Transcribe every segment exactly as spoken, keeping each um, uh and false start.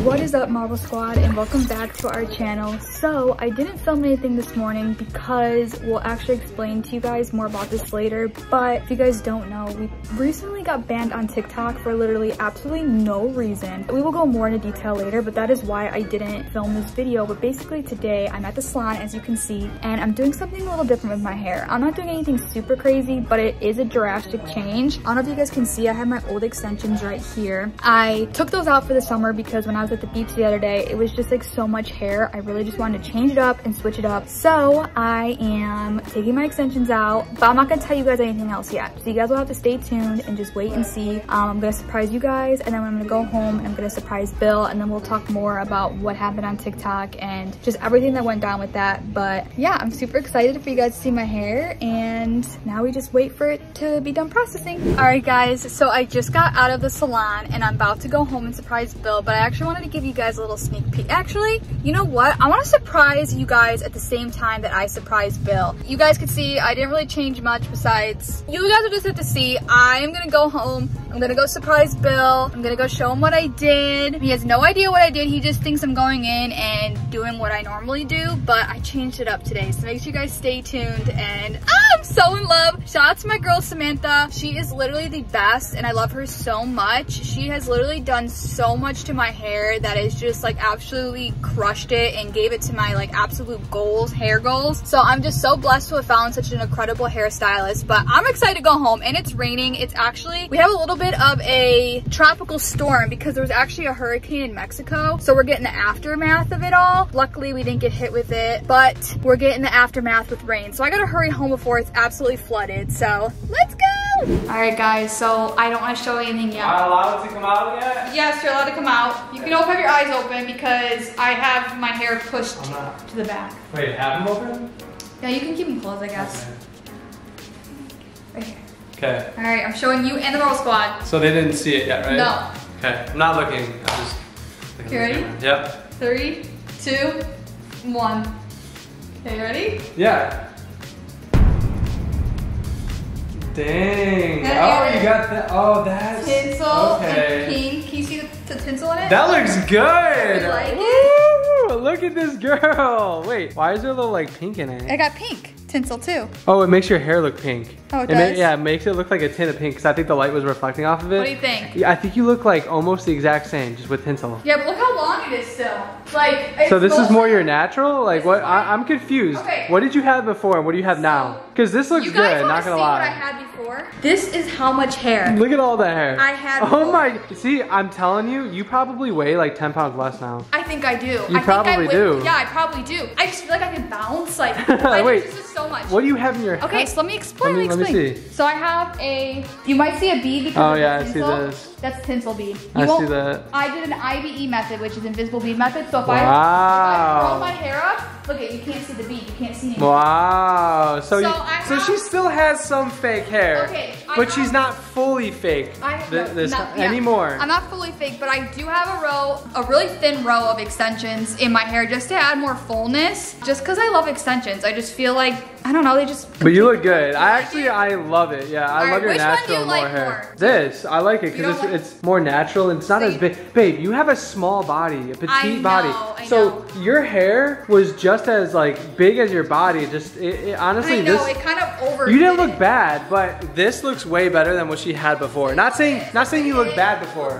What is up, Marble Squad, and welcome back to our channel. So I didn't film anything this morning because we'll actually explain to you guys more about this later, but if you guys don't know, we recently got banned on TikTok for literally absolutely no reason. We will go more into detail later, but that is why I didn't film this video. But basically today I'm at the salon, as you can see, and I'm doing something a little different with my hair. I'm not doing anything super crazy, but it is a drastic change. I don't know if you guys can see, I have my old extensions right here. I took those out for the summer because when I was at the beach the other day, it was just like so much hair. I really just wanted to change it up and switch it up, so I am taking my extensions out, but I'm not gonna tell you guys anything else yet, so you guys will have to stay tuned and just wait and see. um, I'm gonna surprise you guys, and then I'm gonna go home and I'm gonna surprise Bill, and then we'll talk more about what happened on TikTok and just everything that went down with that. But yeah, I'm super excited for you guys to see my hair, and now we just wait for it to be done processing. All right guys, so I just got out of the salon and I'm about to go home and surprise Bill, but I actually wanted to give you guys a little sneak peek. Actually, you know what, I want to surprise you guys at the same time that I surprised Bill. You guys could see I didn't really change much, besides you guys will just have to see. I'm gonna go home, I'm gonna go surprise Bill, I'm gonna go show him what I did. He has no idea what I did, he just thinks I'm going in and doing what I normally do, but I changed it up today, so make sure you guys stay tuned. And ah, I'm so in love. Shout out to my girl Samantha, she is literally the best and I love her so much. She has literally done so much to my hair that is just like absolutely crushed it and gave it to my like absolute goals, hair goals. So I'm just so blessed to have found such an incredible hairstylist. But I'm excited to go home, and it's raining. It's actually, we have a little bit of a tropical storm because there was actually a hurricane in Mexico, so we're getting the aftermath of it all. Luckily we didn't get hit with it, but we're getting the aftermath with rain, so I gotta hurry home before it's absolutely flooded. So let's go. Alright guys, so I don't want to show anything yet. Am I allowed to come out yet? Yes, you're allowed to come out. You can also have your eyes open because I have my hair pushed to the back. Wait, have them open? Yeah, you can keep them closed, I guess. Okay. Right here. Okay. Alright, I'm showing you and the Marble Squad. So they didn't see it yet, right? No. Okay, I'm not looking. I'm just looking. You ready? Yep. Three, two, one. Okay, you ready? Yeah. Dang. Oh, you got that. Oh, that's tinsel. Okay. And pink. Can you see the, the tinsel in it? That looks good. You like it? Woo, look at this girl. Wait, why is there a little like pink in it? I got pink tinsel too. Oh, it makes your hair look pink. Oh, it, it does? May, yeah, it makes it look like a tint of pink because I think the light was reflecting off of it. What do you think? Yeah, I think you look like almost the exact same, just with tinsel. Yeah, but look how long it is still. Like, it's so this is more your natural? Like, what? I, I'm confused. Okay. What did you have before and what do you have so, now? Because this looks you guys good, not gonna lie. What I had before. This is how much hair. Look at all that hair. I had. Oh before. My. See, I'm telling you, you probably weigh like ten pounds less now. I think I do. You I think probably I would, do. Yeah, I probably do. I just feel like I can bounce. Like, wait. This is so much. What do you have in your hair? Okay, so let me explain. Let me, let me explain. See. So I have a. You might see a bead because. Oh yeah, I see this. That's tinsel bead. You I see that. I did an I B E method, which is invisible bead method. So if, wow. I, if I roll my hair up, look at you can't see the bead. You can't see anything. Wow. So, so, you, have, so she still has some fake hair. Okay. I but have, she's not fully fake I, th no, this not, yeah. anymore. I'm not fully fake, but I do have a row, a really thin row of extensions in my hair just to add more fullness. Just because I love extensions, I just feel like. I don't know, they just... But you look good. I actually, I love it. Yeah, I love your natural more hair. This, I like it because it's, it's more natural and it's not as big. Babe, you have a small body, a petite body. So your hair was just as like big as your body. Just, it, it, honestly, I know, it kind of over. You didn't look bad, but this looks way better than what she had before. Not saying, not saying you looked bad before.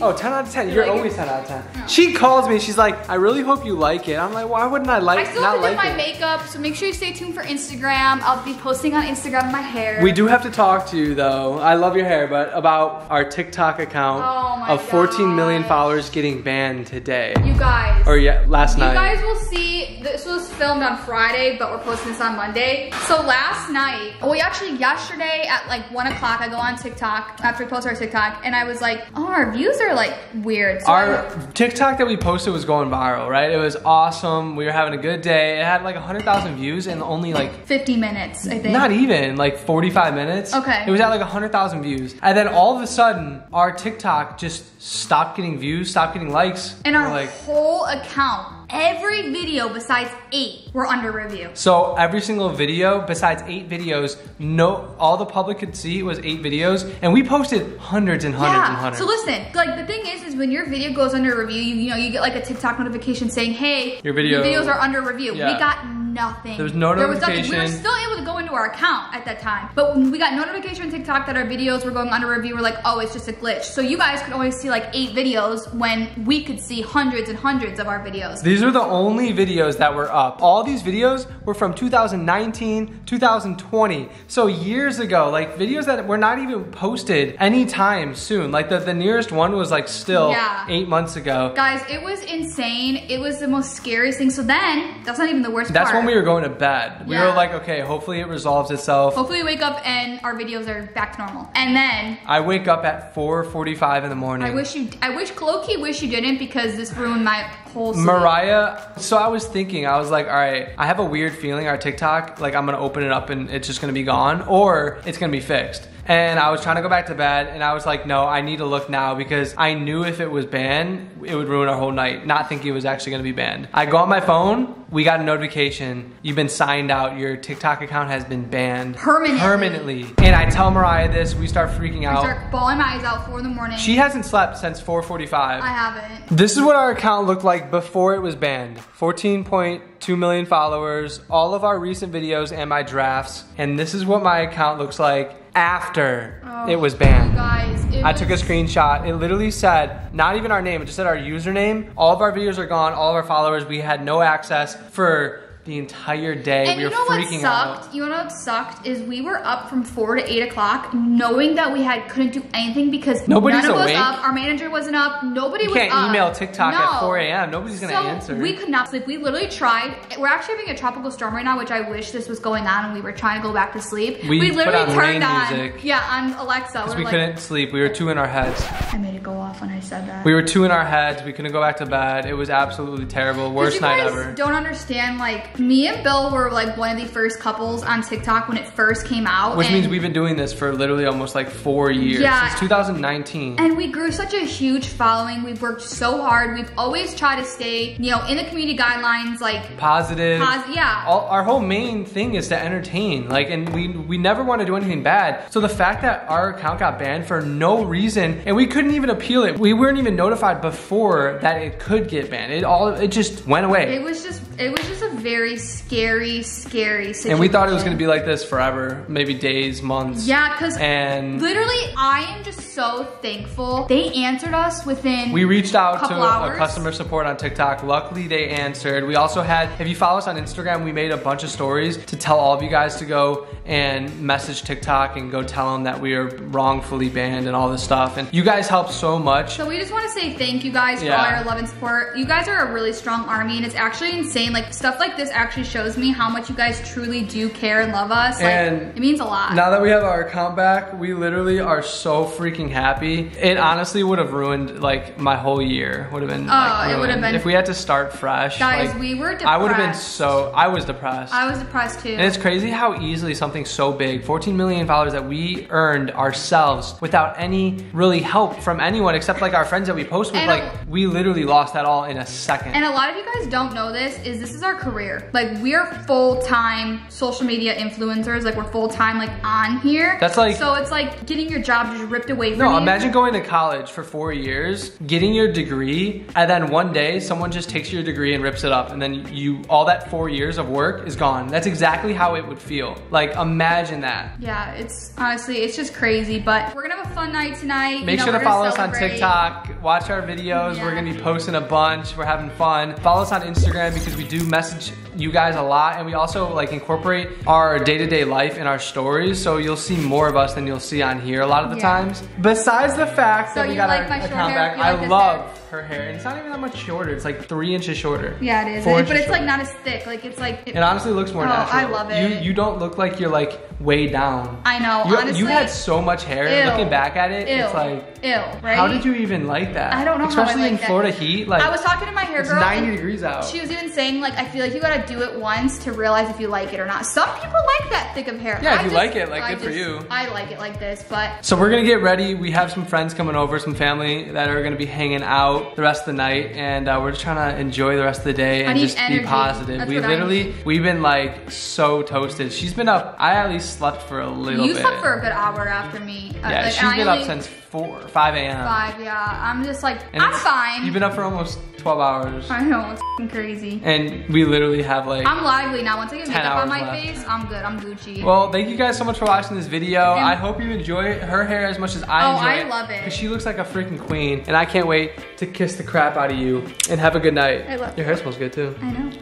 Oh, ten out of ten. You're always ten out of ten. She calls me, she's like, I really hope you like it. I'm like, why wouldn't I like it? I still have to do my makeup, so make sure you stay tuned for Instagram. Instagram. I'll be posting on Instagram my hair. We do have to talk to you though. I love your hair, but about our TikTok account oh of fourteen million followers getting banned today. You guys. Or yeah, last night. You guys will see, this was filmed on Friday, but we're posting this on Monday. So last night, we actually yesterday at like one o'clock, I go on TikTok after we post our TikTok and I was like, oh, our views are like weird. So our TikTok that we posted was going viral, right? It was awesome. We were having a good day. It had like one hundred thousand views and only like fifty minutes, I think. Not even, like forty-five minutes. Okay. It was at like one hundred thousand views. And then all of a sudden, our TikTok just stopped getting views, stopped getting likes. And our like, whole account. every video besides eight were under review. So every single video besides eight videos, no, all the public could see was eight videos, and we posted hundreds and hundreds yeah. and hundreds. So listen, like the thing is, is when your video goes under review, you, you know, you get like a TikTok notification saying, hey, your, video, your videos are under review. Yeah. We got nothing. There was no notification. There was nothing. We were still able to go into our account at that time, but we got notification on TikTok that our videos were going under review. We're like, oh, it's just a glitch. So you guys could always see like eight videos when we could see hundreds and hundreds of our videos. These are the only videos that were up. All these videos were from two thousand nineteen, two thousand twenty. So years ago, like videos that were not even posted anytime soon. Like the, the nearest one was like still yeah. eight months ago. Guys, it was insane. It was the most scariest thing. So then, that's not even the worst that's part. That's when we were going to bed. We yeah. were like, okay, hopefully it resolves itself. Hopefully we wake up and our videos are back to normal. And then I wake up at four forty-five in the morning. I wish you, I wish Loki wish you didn't, because this ruined my whole sleep. Mariah, so I was thinking, I was like, all right, I have a weird feeling our TikTok, like I'm gonna open it up and it's just gonna be gone, or it's gonna be fixed. And I was trying to go back to bed and I was like, no, I need to look now, because I knew if it was banned, it would ruin our whole night, not thinking it was actually gonna be banned. I go on my phone, we got a notification, you've been signed out, your TikTok account has been banned. Permanently. Permanently. And I tell Mariah this, we start freaking out. We start bawling my eyes out, four in the morning. She hasn't slept since four forty-five. I haven't. This is what our account looked like before it was banned. fourteen point two million followers, all of our recent videos and my drafts. And this is what my account looks like after oh, it was banned. Guys, it I was... took a screenshot. It literally said, not even our name, it just said our username. All of our videos are gone, all of our followers. We had no access for the entire day. And we were freaking out. You know what sucked is we were up from four to eight o'clock, knowing that we had couldn't do anything because nobody's none of awake. Us up. Our manager wasn't up. Nobody you was up. You can't email TikTok no. at four A M Nobody's gonna so answer. We could not sleep. We literally tried. We're actually having a tropical storm right now, which I wish this was going on, and we were trying to go back to sleep. We, we literally put on turned on music. Yeah, on Alexa. We're we like, couldn't sleep. We were two in our heads. I made it go off when I said that. We were two in our heads. We couldn't go back to bed. It was absolutely terrible. Worst night ever. Don't understand like. Me and Bill were like one of the first couples on TikTok when it first came out. Which and means we've been doing this for literally almost like four years, yeah, since two thousand nineteen. And we grew such a huge following. We've worked so hard. We've always tried to stay, you know, in the community guidelines, like positive. Posi yeah. All, our whole main thing is to entertain, like, and we, we never want to do anything bad. So the fact that our account got banned for no reason, and we couldn't even appeal it. We weren't even notified before that it could get banned. It all, it just went away. It was just, it was just a very Very scary, scary situation. And we thought it was gonna be like this forever, maybe days, months. Yeah, cause and literally, I am just so thankful. They answered us within We reached out a to hours. a customer support on TikTok. Luckily, they answered. We also had, if you follow us on Instagram, we made a bunch of stories to tell all of you guys to go and message TikTok and go tell them that we are wrongfully banned and all this stuff. And you guys helped so much. So we just wanna say thank you guys yeah. for all your love and support. You guys are a really strong army, and it's actually insane. Like, stuff like this actually shows me how much you guys truly do care and love us. Like, and it means a lot. Now that we have our account back, we literally are so freaking happy. It honestly would have ruined like my whole year. Would have been. Oh, like, it would have been. If we had to start fresh. Guys, like, we were depressed. I would have been so. I was depressed. I was depressed too. And it's crazy how easily something so big, fourteen million followers that we earned ourselves without any really help from anyone except like our friends that we post with. And like a, we literally lost that all in a second. And a lot of you guys don't know this. Is this is our career. Like, we're full-time social media influencers. Like, we're full-time, like, on here. That's like... So it's like getting your job just ripped away from you. No, imagine going to college for four years, getting your degree, and then one day, someone just takes your degree and rips it up. And then you, all that four years of work is gone. That's exactly how it would feel. Like, imagine that. Yeah, it's honestly, it's just crazy. But we're gonna have a fun night tonight. Make you know, sure to follow us on TikTok. Watch our videos. Yeah. We're gonna be posting a bunch. We're having fun. Follow us on Instagram because we do message you guys a lot, and we also like incorporate our day-to-day life in our stories, so you'll see more of us than you'll see on here a lot of the yeah. times. Besides the fact so that we got like our account back, I like love hair. her hair, and it's not even that much shorter. It's like three inches shorter. Yeah, it is, but it's shorter. Like not as thick. Like it's like it, it honestly looks more oh, natural. I love it. You, you don't look like you're like way down. I know. You, honestly, you had so much hair. Ew, looking back at it, ew, it's like ew. Right? How did you even like that? I don't know. Especially how I like in that. Florida heat. Like I was talking to my hair girl. It's ninety degrees out. She was even saying like I feel like you gotta do it once to realize if you like it or not. Some people like that thick of hair. Yeah, if you just, like it, like I good just, for you. I like it like this, but. So we're gonna get ready. We have some friends coming over, some family that are gonna be hanging out. the rest of the night, and uh, we're just trying to enjoy the rest of the day and just energy. be positive. That's we literally, I we've been like so toasted. She's been up, I at least slept for a little you bit. You slept for a good hour after me. Uh, yeah, like, she's been up since four, five A M five, yeah. I'm just like, and I'm fine. You've been up for almost twelve hours. I know, it's f***ing crazy. And we literally have like, I'm lively now. Once I get makeup on my left. face, I'm good, I'm Gucci. Well, thank you guys so much for watching this video. And I hope you enjoy it. Her hair as much as I oh, enjoy I it. Oh, I love it. Because she looks like a freaking queen, and I can't wait to kiss the crap out of you. And have a good night. I love Your hair it. smells good too. I know.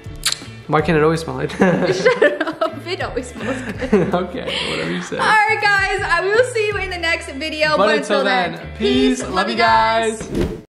Why can't it always smell like that? Shut up, it always smells good. Okay, whatever you say. All right guys, I will see you in the next video. But, but until, until then, then, peace, love you guys.